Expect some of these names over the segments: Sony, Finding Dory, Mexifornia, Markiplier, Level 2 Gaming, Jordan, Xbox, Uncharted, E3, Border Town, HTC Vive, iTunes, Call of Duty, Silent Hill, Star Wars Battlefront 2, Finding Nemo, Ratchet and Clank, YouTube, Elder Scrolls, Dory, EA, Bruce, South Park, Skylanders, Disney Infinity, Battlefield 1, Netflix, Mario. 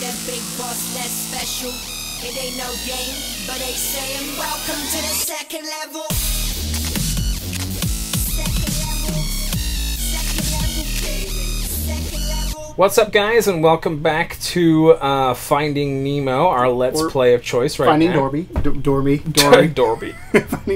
that big boss, that's special. It ain't no game, but they saying welcome to the second level. What's up, guys, and welcome back to Finding Nemo, our Let's Play of choice right now. Finding Dorby. Finding Dorby.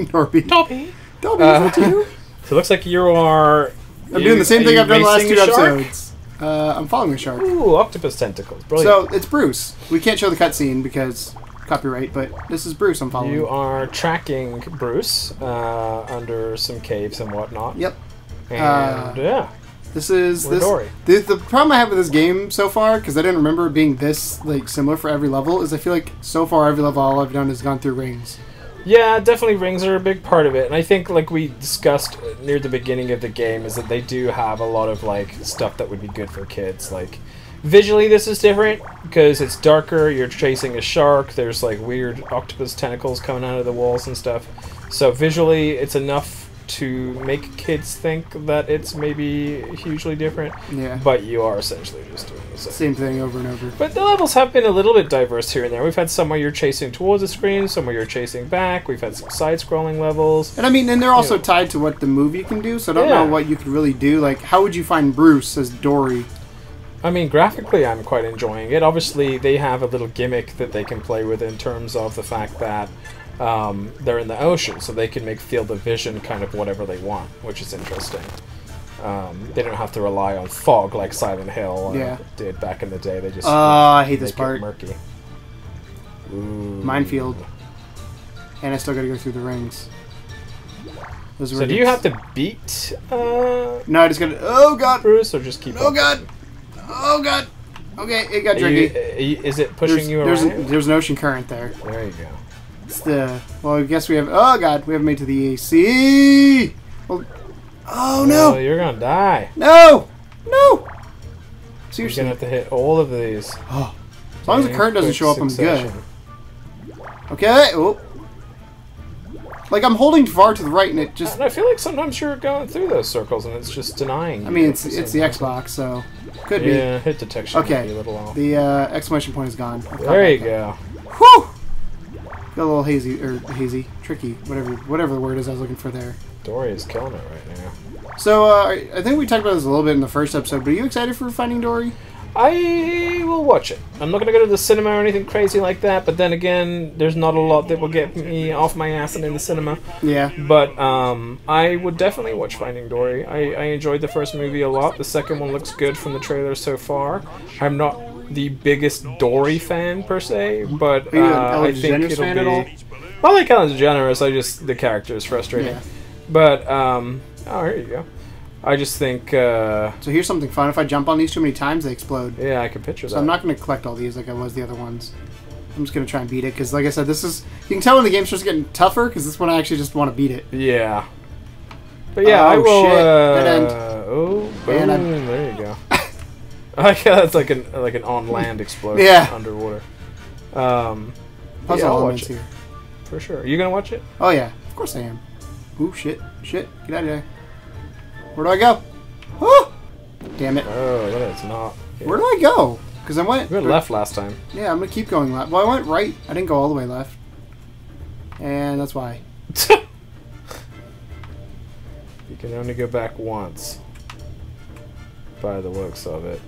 Dorby, what do you do? So it looks like you are... I'm doing the same thing I've done the last two episodes. I'm following a shark. Ooh, octopus tentacles. Brilliant. So, it's Bruce. We can't show the cutscene because copyright, but this is Bruce I'm following. You are tracking Bruce under some caves and whatnot. Yep. And, yeah. The problem I have with this game so far, because I didn't remember it being this like similar for every level, is I feel like so far every level all I've done is gone through rings. Yeah, definitely rings are a big part of it, and I think like we discussed near the beginning of the game is that they do have a lot of like stuff that would be good for kids. Like visually, this is different because it's darker. You're chasing a shark. There's like weird octopus tentacles coming out of the walls and stuff. So visually, it's enough to make kids think that it's maybe hugely different, yeah. But you are essentially just doing the same thing over and over. But the levels have been a little bit diverse here and there. We've had some where you're chasing towards the screen, some where you're chasing back. We've had some side-scrolling levels. And I mean, and they're also tied to what the movie can do, so I don't know what you could really do. Like, how would you find Bruce as Dory? I mean, graphically, I'm quite enjoying it. Obviously, they have a little gimmick that they can play with in terms of the fact that they're in the ocean, so they can make field of vision kind of whatever they want, which is interesting. They don't have to rely on fog like Silent Hill did back in the day. They just I hate this part. Murky. Ooh. Minefield. And I still gotta go through the rings. So do you have to beat no, I just gotta oh god Bruce, or just keep oh up? God. Oh god. Okay, it got tricky. Is it pushing you around? There's an ocean current there. There you go. Well, I guess we have... Oh, God. We haven't made it to the AC. Well, oh, no. You're going to die. No. No. Seriously. You're going to have to hit all of these. Oh. As long as the current doesn't show up, I'm good. Okay. Oh. Like, I'm holding far to the right, and it just... And I feel like sometimes you're going through those circles, and it's just denying. I mean, it's the Xbox, so... Could be. Yeah, hit detection. Okay. Be a little off. The exclamation point is gone. There you go. Whew! Got a little hazy, tricky, whatever the word is I was looking for there. Dory is killing it right now. So, I think we talked about this a little bit in the first episode, but are you excited for Finding Dory? I will watch it. I'm not going to go to the cinema or anything crazy like that, but then again, there's not a lot that will get me off my ass and in the cinema. Yeah. But, I would definitely watch Finding Dory. I enjoyed the first movie a lot. The second one looks good from the trailer so far. I'm not the biggest Dory fan per se, but I think it'll be. I like Ellen DeGeneres. I just the character is frustrating, but oh, here you go. I just think. So here's something fun. If I jump on these too many times, they explode. Yeah, I can picture that. So I'm not going to collect all these like I was the other ones. I'm just going to try and beat it because, like I said, this is. You can tell when the game's just getting tougher because this one I actually just want to beat it. Yeah. But yeah, I will. Shit. Oh, boom! There you go. That's like an on land explosion underwater. Puzzle elements here, for sure. Are you gonna watch it? Oh yeah, of course I am. Ooh, shit, get out of there. Where do I go? Oh, damn it! Oh, that is not. Good. Where do I go? Because I went. You went left last time. Yeah, I'm gonna keep going left. Well, I went right. I didn't go all the way left, and that's why. You can only go back once, by the looks of it.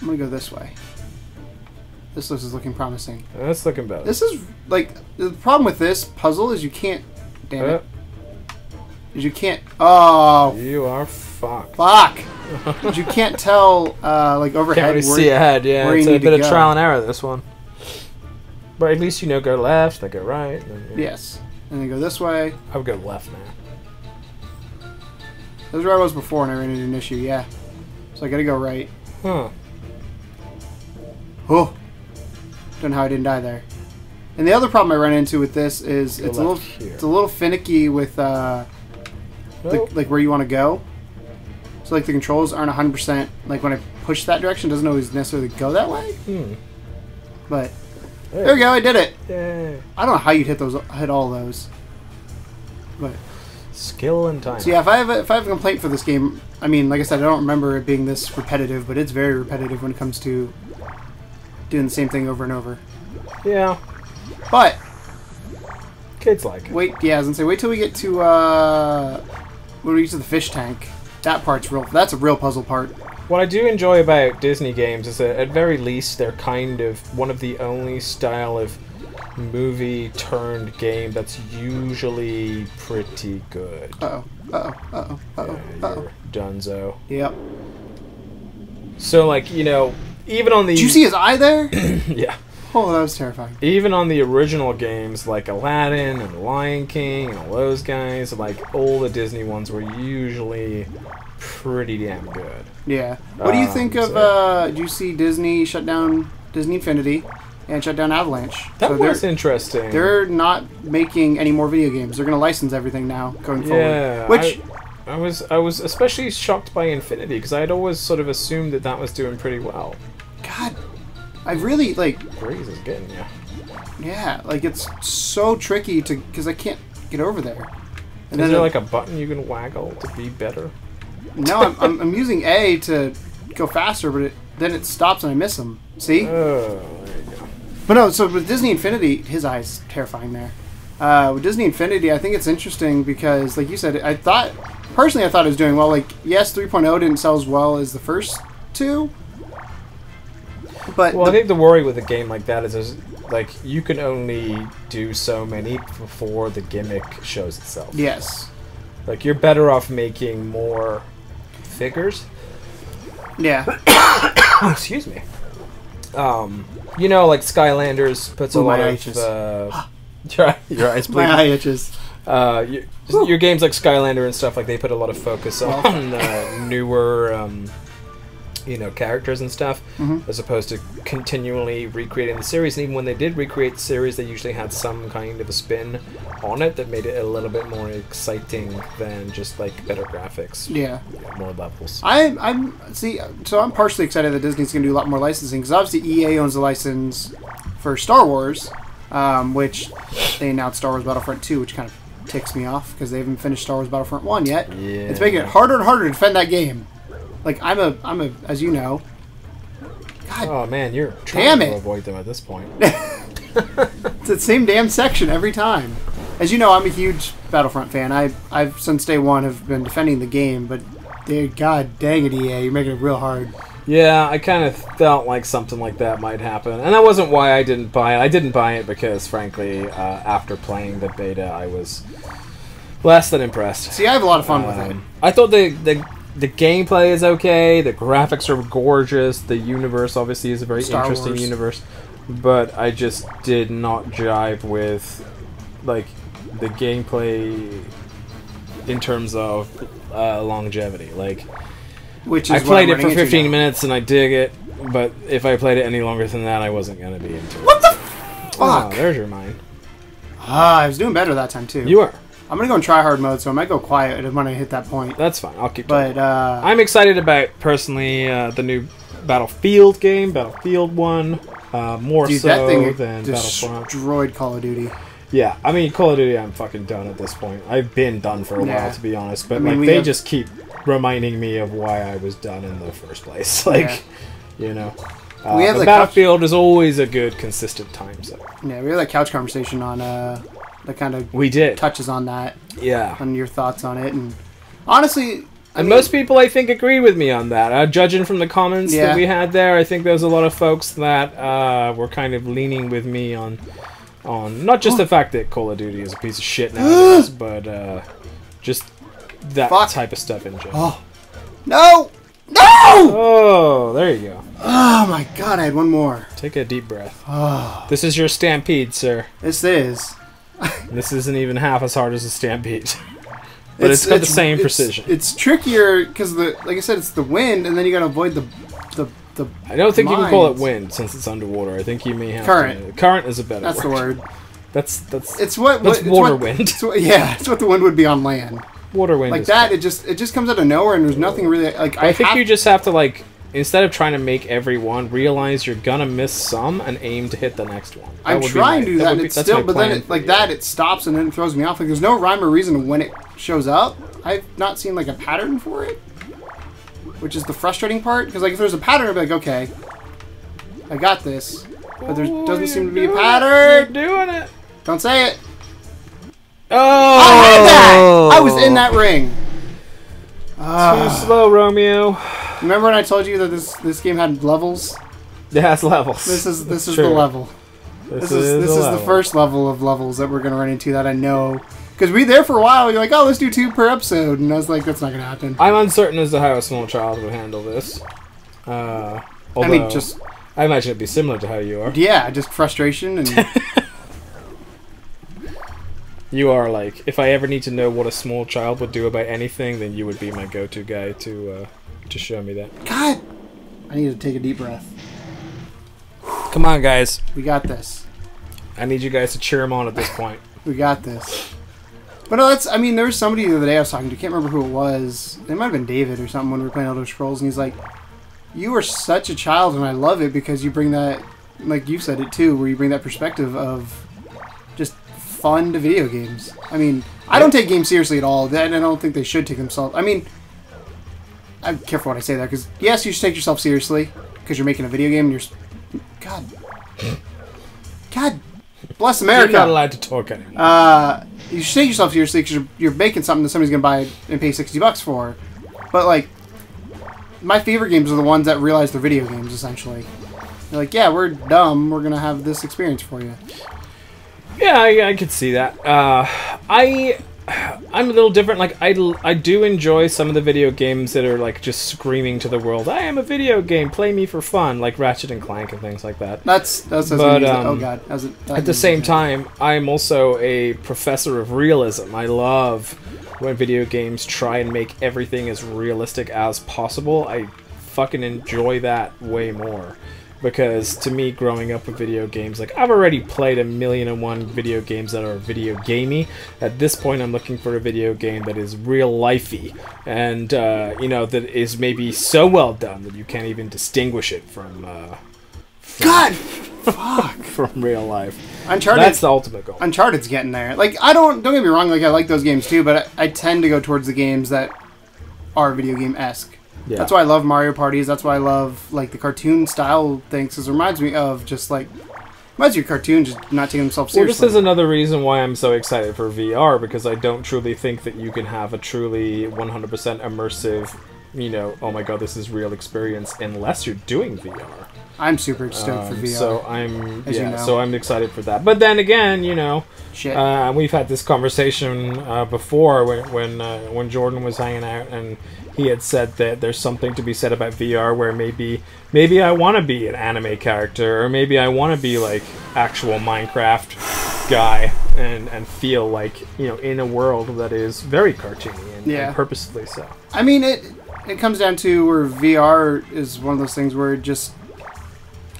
I'm gonna go this way. This list is looking promising. That's looking better. This is like the problem with this puzzle is you can't. Damn it! Is you can't. Oh. You are fucked. Fuck. You can't tell like overhead. Can't really see ahead. Yeah, it's a bit of trial and error this one. But at least you know go left, then go right. Then, yes, and then go this way. I would go left now. That's where I was before, and I ran into an issue. Yeah, so I gotta go right. Huh. Oh, don't know how I didn't die there. And the other problem I run into with this is it's a little finicky with like where you want to go. So like the controls aren't 100%. Like when I push that direction, it doesn't always necessarily go that way. Hmm. But there we go, I did it. Yay. I don't know how you'd hit all those. But skill and time. So yeah, if I have a complaint for this game, I mean, like I said, I don't remember it being this repetitive, but it's very repetitive when it comes to doing the same thing over and over. Yeah. But kids like it. Wait, yeah, I was gonna say, wait till we get to when we get to the fish tank. That part's real. That's a real puzzle part. What I do enjoy about Disney games is that, at very least, they're kind of one of the only style of movie-turned-game that's usually pretty good. Uh-oh, uh-oh, uh-oh, uh-oh, yeah, uh-oh. Dunzo. Yep. So, like, you know, even on the... Did you see his eye there? Yeah. Oh, that was terrifying. Even on the original games, like Aladdin and Lion King and all those guys, like, all the Disney ones were usually pretty damn good. Yeah. What do you think of... do you see Disney shut down Disney Infinity? And shut down Avalanche. That was interesting. They're not making any more video games. They're going to license everything now going forward. Which I was especially shocked by Infinity, because I had always sort of assumed that that was doing pretty well. God, I really like. Breeze is getting you. Yeah, like it's so tricky to because I can't get over there. And is there like a button you can waggle to be better? No, I'm using A to go faster, but then it stops and I miss him. See? Oh. But no, so with Disney Infinity, his eye's terrifying there. With Disney Infinity, I think it's interesting because, like you said, I thought, personally I thought it was doing well. Like, yes, 3.0 didn't sell as well as the first two. But well, I think the worry with a game like that is, there's, like, you can only do so many before the gimmick shows itself. Yes. Like, you're better off making more figures. Yeah. Excuse me. You know, like Skylanders puts a lot of your eyes bleeding. My eye itches. Your games like Skylander and stuff, like they put a lot of focus on newer, you know, characters and stuff, as opposed to continually recreating the series. And even when they did recreate the series, they usually had some kind of a spin on it that made it a little bit more exciting than just like better graphics. Yeah, more levels. I'm partially excited that Disney's going to do a lot more licensing, because obviously EA owns the license for Star Wars, which they announced Star Wars Battlefront 2, which kind of ticks me off because they haven't finished Star Wars Battlefront 1 yet. Yeah. It's making it harder and harder to defend that game. Like, I'm a, as you know. God. Oh man, you're trying to avoid them at this point. It's the same damn section every time. As you know, I'm a huge Battlefront fan. I've since day one have been defending the game, but dude, god dang it, EA, you're making it real hard. Yeah, I kind of felt like something like that might happen, and that wasn't why I didn't buy it. I didn't buy it because, frankly, after playing the beta, I was less than impressed. See, I have a lot of fun with it. I thought the gameplay is okay, the graphics are gorgeous, the universe obviously is a very interesting universe, but I just did not jive with, like, the gameplay in terms of longevity. Like, which is I played it for 15 minutes and I dig it, but if I played it any longer than that, I wasn't going to be into it. What the fuck? Oh, there's your mind. Ah, I was doing better that time, too. You were. I'm going to go in try-hard mode, so I might go quiet when I hit that point. That's fine. I'll keep talking. But, I'm excited about, personally, the new Battlefield game, Battlefield 1, more dude, so that thing than Battlefront. Destroyed Call of Duty. Yeah. I mean, Call of Duty, I'm fucking done at this point. I've been done for a while, to be honest. But, I mean, like, they just keep reminding me of why I was done in the first place. Like, you know. We have, like, Battlefield is always a good, consistent time set. Yeah, we had that couch conversation on... that kind of touches on that. Yeah. On your thoughts on it. And honestly... I mean, most people, I think, agree with me on that. Judging from the comments that we had there, I think there's a lot of folks that were kind of leaning with me on not just the fact that Call of Duty is a piece of shit nowadays, but just that type of stuff in general. Oh. No! No! Oh, there you go. Oh, my God. I had one more. Take a deep breath. Oh. This is your stampede, sir. This is... This isn't even half as hard as a stampede, but it's got the same precision. It's trickier because, like I said, it's the wind, and then you got to avoid the I don't think you can call it wind since it's underwater. I think you may have current. Current is a better. That's the word. That's it's what water wind. It's what the wind would be on land. Water wind like that. Fun. It just comes out of nowhere, and there's nothing really like. I think you just have to like. Instead of trying to make everyone realize you're gonna miss some and aim to hit the next one. I'm trying to do that, and it's still, but then it, like that, it stops and then it throws me off. Like there's no rhyme or reason when it shows up. I've not seen like a pattern for it, which is the frustrating part. Because like if there's a pattern, I'd be like, okay, I got this. But there doesn't seem to be a pattern. You're doing it. Don't say it. Oh! I had that! I was in that ring. Too slow, Romeo. Remember when I told you that this game had levels? It has levels. This is the level. This is the first level of levels that we're gonna run into that I know. Because we were there for a while, you're like, oh, let's do 2 per episode, and I was like, that's not gonna happen. I'm uncertain as to how a small child would handle this. Although, I mean, just I imagine it'd be similar to how you are. Yeah, just frustration and. You are like, if I ever need to know what a small child would do about anything, then you would be my go-to guy to show me that. God, I need to take a deep breath. Come on, guys. We got this. I need you guys to cheer him on at this point. We got this. But no, that's, I mean, there was somebody the other day I was talking to, I can't remember who it was. It might have been David or something when we were playing Elder Scrolls, and he's like, you are such a child, and I love it because you bring that, like you said it too, where you bring that perspective of just fun to video games. I mean, I don't take games seriously at all, and I don't think they should take themselves. I mean, I'm careful when I say that, because yes, you should take yourself seriously, because you're making a video game, and you're... God. God bless America. You're not allowed to talk anymore. You should take yourself seriously because you're making something that somebody's going to buy and pay $60 for. But, like, my favorite games are the ones that realize they're video games, essentially. They're like, yeah, we're dumb. We're going to have this experience for you. Yeah, I could see that. I'm a little different. Like, I do enjoy some of the video games that are, like, just screaming to the world, I am a video game, play me for fun, like Ratchet and Clank and things like that. That's but, oh god. At the same time, I'm also a professor of realism. I love when video games try and make everything as realistic as possible. I fucking enjoy that way more. Because, to me, growing up with video games, like, I've already played 1,000,001 video games that are video gamey. At this point, I'm looking for a video game that is real-lifey. And, you know, that is maybe so well done that you can't even distinguish it from God! Fuck! From real life. Uncharted, that's the ultimate goal. Uncharted's getting there. Like, don't get me wrong, like, I like those games too, but I tend to go towards the games that are video game-esque. Yeah. That's why I love Mario parties. That's why I love, like, the cartoon style things. Because it reminds me of just, like, reminds you of cartoons just not taking themselves seriously. Well, this is another reason why I'm so excited for VR, because I don't truly think that you can have a truly 100% immersive, you know, oh my god, this is real experience unless you're doing VR. I'm super stoked for VR. So I'm, yeah, you know. So I'm excited for that. But then again, you know, shit. We've had this conversation before when Jordan was hanging out, and he had said that there's something to be said about VR where maybe I want to be an anime character, or maybe I want to be like actual Minecraft guy and feel like, you know, in a world that is very cartoony and, yeah. And purposefully so. I mean, it comes down to where VR is one of those things where it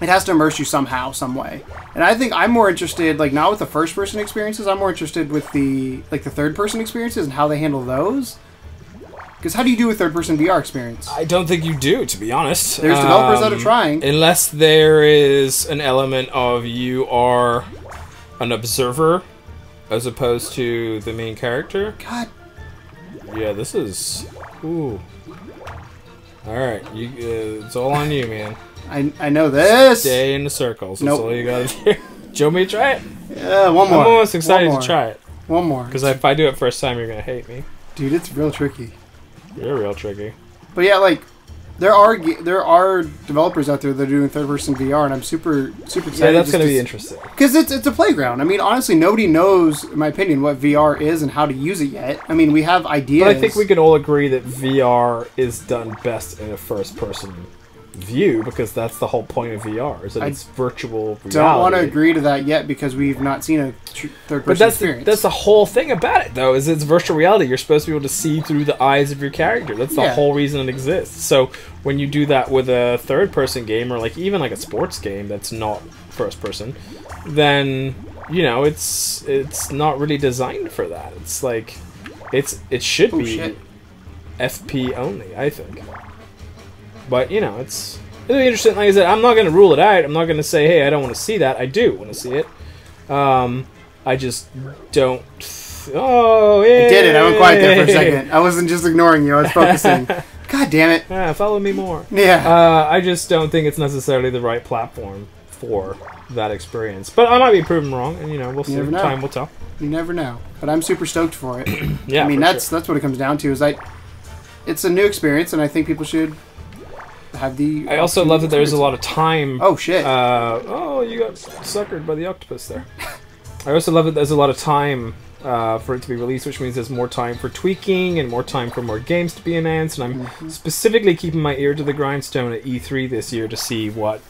has to immerse you somehow, some way. And I think I'm more interested, like, not with the first-person experiences, I'm more interested with the third-person experiences and how they handle those. Because how do you do a third-person VR experience? I don't think you do, to be honest. There's developers that are trying. Unless there is an element of you are an observer as opposed to the main character. God. Yeah, this is... Ooh. Alright, it's all on you, man. I know this. Stay in the circles. That's all you gotta do. Do you want me to try it? Yeah, one more. I'm almost excited to try it. One more. Because if I do it first time, you're gonna hate me. Dude, it's real tricky. You're real tricky. But yeah, like, there are developers out there that are doing third-person VR, and I'm super excited. Yeah, that's gonna be interesting. Because it's a playground. I mean, honestly, nobody knows, in my opinion, what VR is and how to use it yet. I mean, we have ideas. But I think we can all agree that VR is done best in a first-person view, because that's the whole point of VR, is that it's virtual reality. Don't want to agree to that yet, because we've not seen a third-person experience. That's the whole thing about it, though, is it's virtual reality. You're supposed to be able to see through the eyes of your character. That's the whole reason it exists. So when you do that with a third-person game, or like even like a sports game that's not first-person, then, you know, it's not really designed for that. It's like, it should be FP only, I think. But, you know, it'll be interesting. Like I said, I'm not going to rule it out. I'm not going to say, hey, I don't want to see that. I do want to see it. I just don't... Oh, yeah. I did it. I went quiet there for a second. I wasn't just ignoring you. I was focusing. God damn it. Yeah, follow me more. Yeah. I just don't think it's necessarily the right platform for that experience. But I might be proven wrong, and, you know, we'll see. Time will tell. You never know. But I'm super stoked for it. Yeah, I mean, that's what it comes down to, is it's a new experience, and I think people should have the... I also love that there's a lot of time... Oh, shit. Oh, you got suckered by the octopus there. I also love that there's a lot of time... for it to be released, which means there's more time for tweaking and more time for more games to be announced. And I'm specifically keeping my ear to the grindstone at E3 this year to see what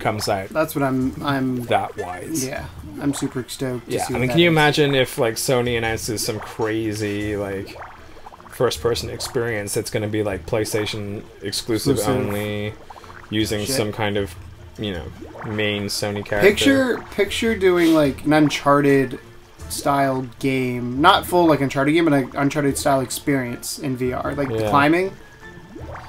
comes out. That's what I'm that wise. Yeah, I'm super stoked. Yeah, I mean, can you imagine if like Sony announces some crazy like first-person experience that's going to be like PlayStation exclusive only, using some kind of main Sony character? Picture doing like an Uncharted style game, not full like Uncharted game, but an Uncharted style experience in VR, like the climbing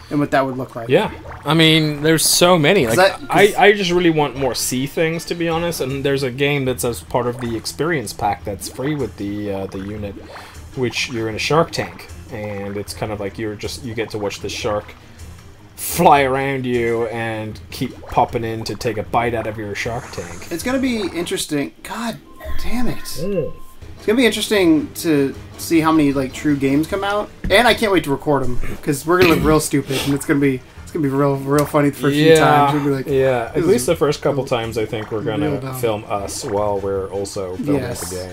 and what that would look like. Yeah, I mean, there's so many. Like, I just really want more sea things, to be honest. And there's a game that's as part of the experience pack that's free with the unit, which you're in a shark tank, and it's kind of like you get to watch the shark fly around you and keep popping in to take a bite out of your shark tank. It's gonna be interesting. God damn it. Mm. It's going to be interesting to see how many like true games come out. And I can't wait to record them, because we're going to look real stupid, and it's going to be real funny the first few times. We'll be like, at least the first couple times I think we're going to film us while we're also filming the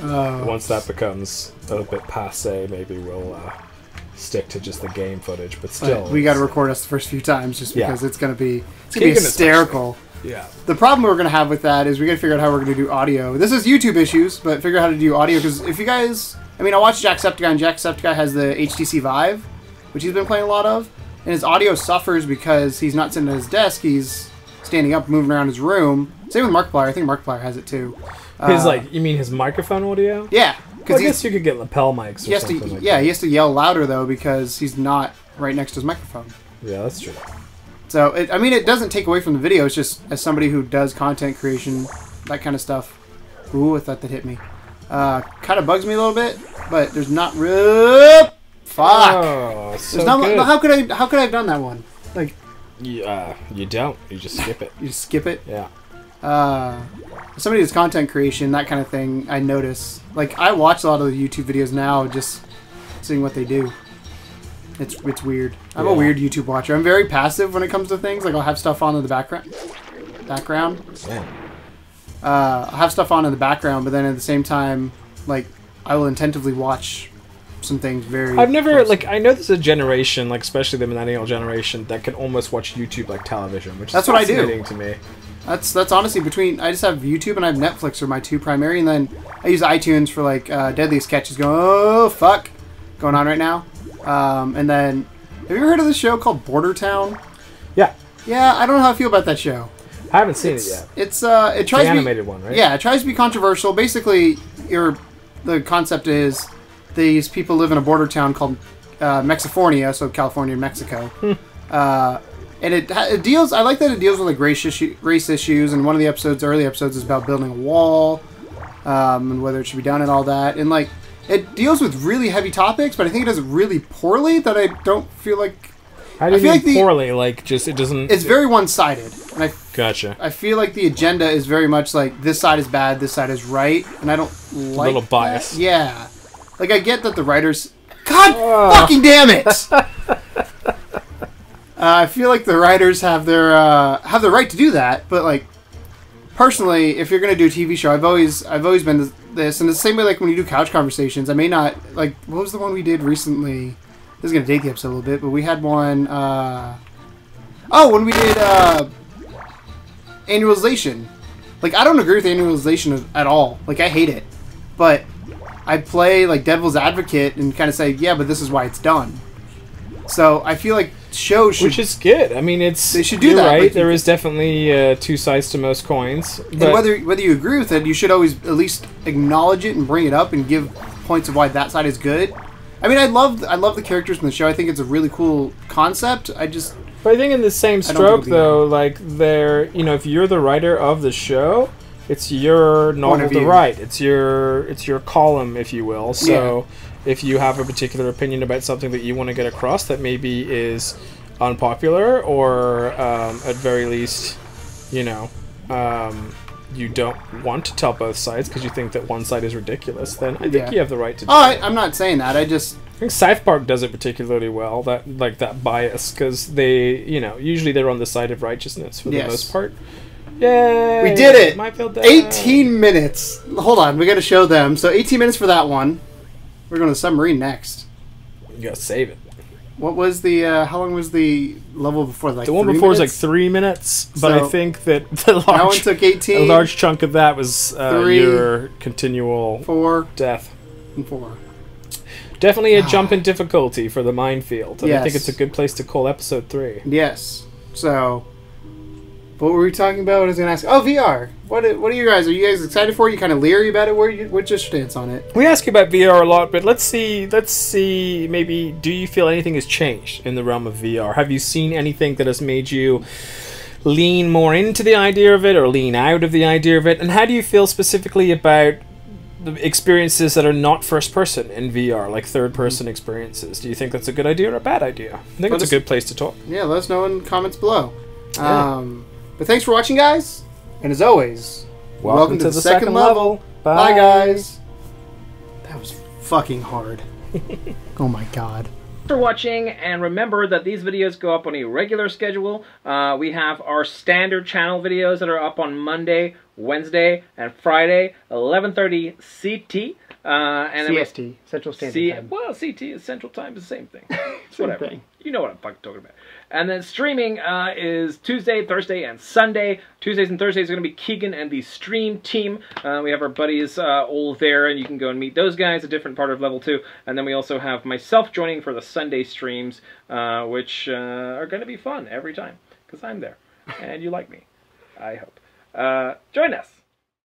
game. Once that becomes a little bit passe, maybe we'll stick to just the game footage, but still. We got to record us the first few times just because it's going to be hysterical. Yeah. The problem we're going to have with that is we got to figure out how we're going to do audio. This is YouTube issues, but figure out how to do audio, because if you guys... I mean, I watched Jacksepticeye, and Jacksepticeye has the HTC Vive, which he's been playing a lot of, and his audio suffers because he's not sitting at his desk, he's standing up, moving around his room. Same with Markiplier. I think Markiplier has it too. His, you mean his microphone audio? Yeah. Well, I guess you could get lapel mics or something like that. Yeah, he has to yell louder, though, because he's not right next to his microphone. Yeah, that's true. So, I mean, it doesn't take away from the video. It's just, as somebody who does content creation, that kind of stuff. Ooh, I thought that hit me. Kind of bugs me a little bit, but there's not real... Fuck! Oh, so good. How could I have done that one? Like... you don't. You just skip it. You just skip it? Yeah. Somebody does content creation, that kind of thing, I notice. Like, I watch a lot of the YouTube videos now, just seeing what they do. It's weird. I'm a weird YouTube watcher. I'm very passive when it comes to things. Like, I'll have stuff on in the background. I'll have stuff on in the background, but then at the same time, like, I will intentively watch some things very... I've never, closely. Like, I know there's a generation, like, especially the millennial generation, that can almost watch YouTube like television, which is fascinating to me. That's honestly between... I just have YouTube and I have Netflix are my two primary, and then I use iTunes for, like, Deadliest Catch is going, oh, fuck, going on right now. And then, have you ever heard of this show called Border Town? Yeah. Yeah, I don't know how I feel about that show. I haven't seen it yet. It tries to be... The animated one, right? Yeah, it tries to be controversial. Basically, the concept is these people live in a border town called Mexifornia, so California and Mexico. And it deals... I like that it deals with, like, race issues, and one of the early episodes is about building a wall, and whether it should be done and all that, and, like... It deals with really heavy topics, but I think it does it really poorly that I don't feel like... How do you mean poorly? Like, just, it doesn't... It's very one-sided. And gotcha. I feel like the agenda is very much like, this side is bad, this side is right, and I don't like a little bias. That. Yeah. Like, I get that the writers... God fucking damn it! I feel like the writers have their have the right to do that, but, like, personally, if you're going to do a TV show, I've always been... This and it's the same way, like when you do couch conversations, I may not like. What was the one we did recently? This is gonna date the episode a little bit, but we had one. When we did annualization, like I don't agree with annualization at all. Like I hate it, but I play like devil's advocate and kind of say, yeah, but this is why it's done. So I feel like shows should... Which is good. I mean, it's... They should do that. Right. Like, there is definitely two sides to most coins. But and whether you agree with it, you should always at least acknowledge it and bring it up and give points of why that side is good. I mean, I love the characters in the show. I think it's a really cool concept. I just... But I think in the same stroke, though, like, they're... You know, if you're the writer of the show, it's your novel to write. It's your column, if you will. So... Yeah. if you have a particular opinion about something that you want to get across that maybe is unpopular, or at very least, you know, you don't want to tell both sides because you think that one side is ridiculous, then I think you have the right to do it. I'm not saying that. I think South Park does it particularly well, that like that bias, because they, you know, usually they're on the side of righteousness for the most part. Yay! We did it! My field down. 18 minutes! Hold on, we gotta show them. So 18 minutes for that one. We're going to submarine next. You gotta save it. What was the, how long was the level before? Like the one before was like 3 minutes, but so I think that the large, that one took 18, a large chunk of that was your continual death. And 4. Definitely a jump in difficulty for the minefield. And I think it's a good place to call episode 3. Yes. So, what were we talking about? I was going to ask. Oh, VR. What are you guys? Are you guys excited for? Are you kind of leery about it? What's your stance on it? We ask you about VR a lot, but let's see. Maybe do you feel anything has changed in the realm of VR? Have you seen anything that has made you lean more into the idea of it or lean out of the idea of it? And how do you feel specifically about the experiences that are not first person in VR, like third person experiences? Do you think that's a good idea or a bad idea? I think it's a good place to talk. Yeah, let us know in the comments below. Yeah. But thanks for watching, guys, and as always, welcome to the second level. Bye, guys. That was fucking hard. Oh my god. Thanks for watching, and remember that these videos go up on a regular schedule. We have our standard channel videos that are up on Monday, Wednesday, and Friday, 11:30 CT. And CST, Central Standard Time. Well, CT is Central Time, is the same thing. It's whatever. Thing. You know what I'm fucking talking about. And then streaming is Tuesday, Thursday, and Sunday. Tuesdays and Thursdays are going to be Keegan and the stream team. We have our buddies all there, and you can go and meet those guys, a different part of Level 2. And then we also have myself joining for the Sunday streams, which are going to be fun every time, because I'm there. And you like me, I hope. Join us!